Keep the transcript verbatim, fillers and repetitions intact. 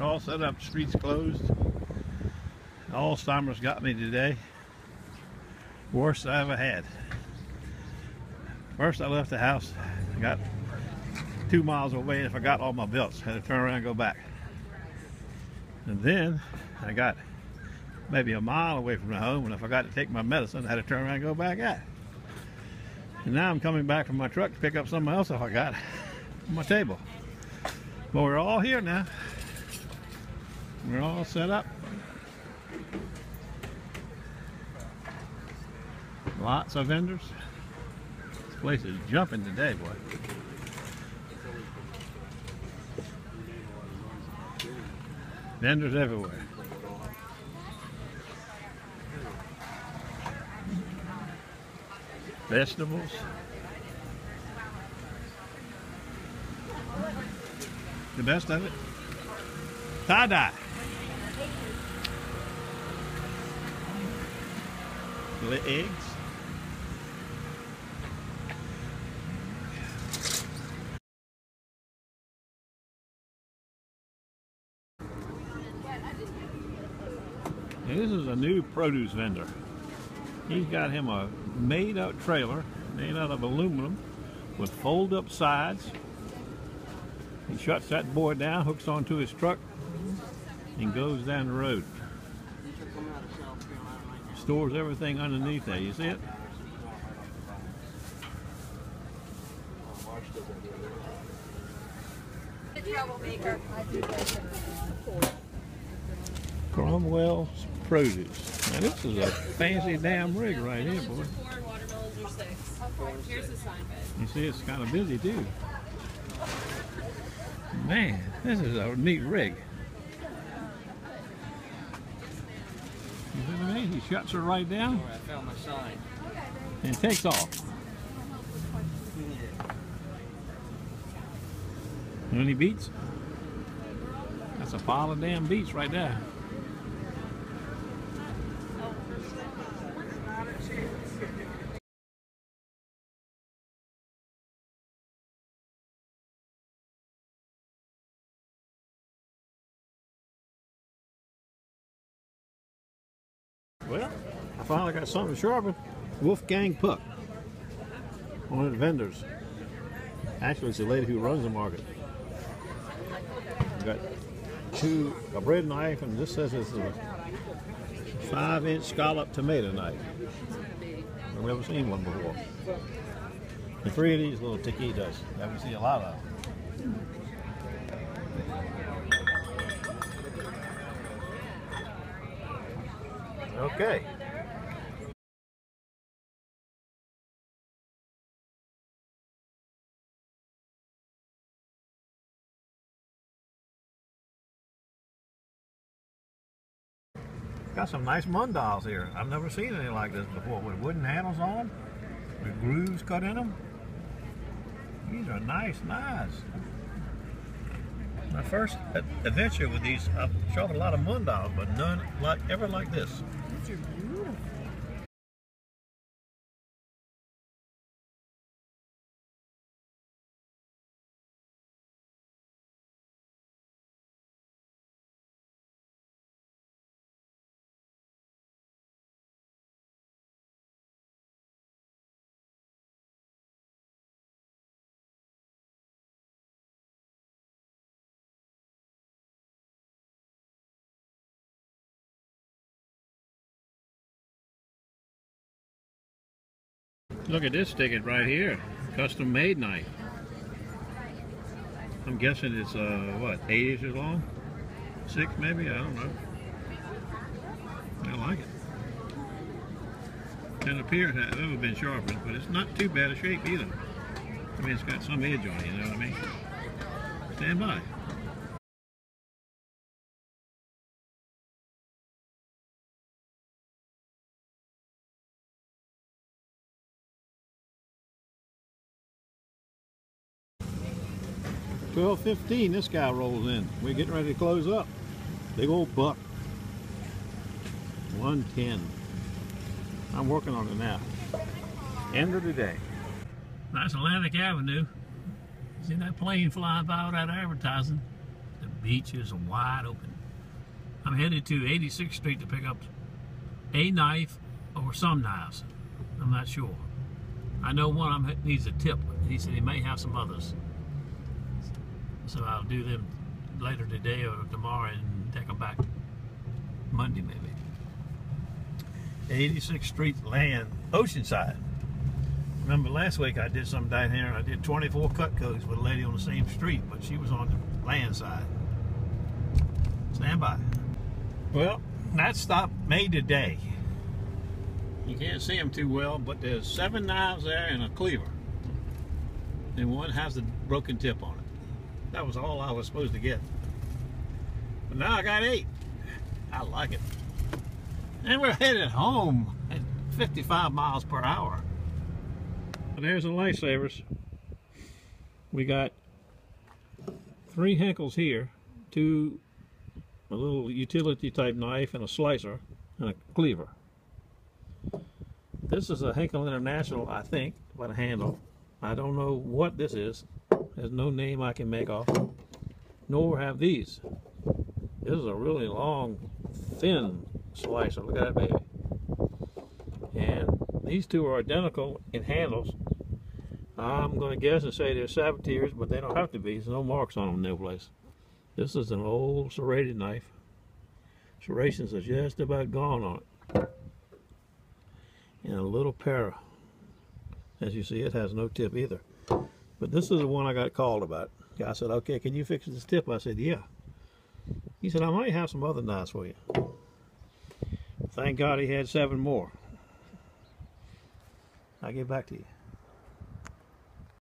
They're all set up, streets closed. Alzheimer's got me today. Worst I ever had. First I left the house, I got two miles away and forgot all my belts. I had to turn around and go back. And then I got maybe a mile away from the home and I forgot to take my medicine. I had to turn around and go back out. And now I'm coming back from my truck to pick up something else I forgot on my table. But we're all here now. We're all set up. Lots of vendors. This place is jumping today, boy. Vendors everywhere. Vegetables. The best of it. Tie-dye. Lit eggs. Now, this is a new produce vendor. He's got him a made-up trailer made out of aluminum with fold-up sides. He shuts that board down, hooks onto his truck, and goes down the road. Stores everything underneath there. You see it? The troublemaker. Cromwell's produce. Now this is a fancy damn rig right here, boy. You see, it's kind of busy too. Man, this is a neat rig. You see what I mean? He shuts her right down. I found my sign. And takes off. You know any beets? That's a pile of damn beets right there. Well, I finally got something sharpened. Wolfgang Puck, one of the vendors. Actually, it's the lady who runs the market. We've got two, a bread knife, and this says it's a five-inch scallop tomato knife. I've never seen one before. The three of these little taquitos. I haven't seen a lot of them. Okay. Got some nice Mundials here. I've never seen anything like this before, with wooden handles on them, with grooves cut in them. These are nice knives. My first adventure with these, I've shot a lot of Mundials, but none like ever like this. These are beautiful. Look at this ticket right here, custom made knife. I'm guessing it's uh, what, eight inches long? Six maybe, I don't know. I like it. Doesn't appear to have ever been sharpened, but it's not too bad a shape either. I mean, it's got some edge on it, you know what I mean? Stand by. twelve fifteen, this guy rolls in. We're getting ready to close up. Big old buck. one ten. I'm working on it now. End of the day. That's Atlantic Avenue. See that plane flying by without advertising? The beaches and wide open. I'm headed to eighty-sixth street to pick up a knife or some knives. I'm not sure. I know one of them needs a tip. He said he may have some others. So I'll do them later today or tomorrow and take them back Monday maybe. eighty-sixth street land, Oceanside. Remember last week I did something down here and I did twenty-four cut codes with a lady on the same street, but she was on the land side. Stand by. Well, that stop made today. You can't see them too well, but there's seven knives there and a cleaver. And one has a broken tip on it. That was all I was supposed to get. But now I got eight. I like it. And we're headed home at fifty-five miles per hour. And there's the lifesavers. We got three Henckels here, two, a little utility type knife and a slicer and a cleaver. This is a Henckels International, I think, by the handle. I don't know what this is. There's no name I can make off. Nor have these. This is a really long, thin slicer. Look at that baby. And these two are identical in handles. I'm going to guess and say they're saboteurs, but they don't have to be. There's no marks on them no place. This is an old serrated knife. Serrations are just about gone on it. And a little para. As you see, it has no tip either. But this is the one I got called about. I said, okay, can you fix this tip? I said, yeah. He said, I might have some other knives for you. Thank God he had seven more. I'll get back to you.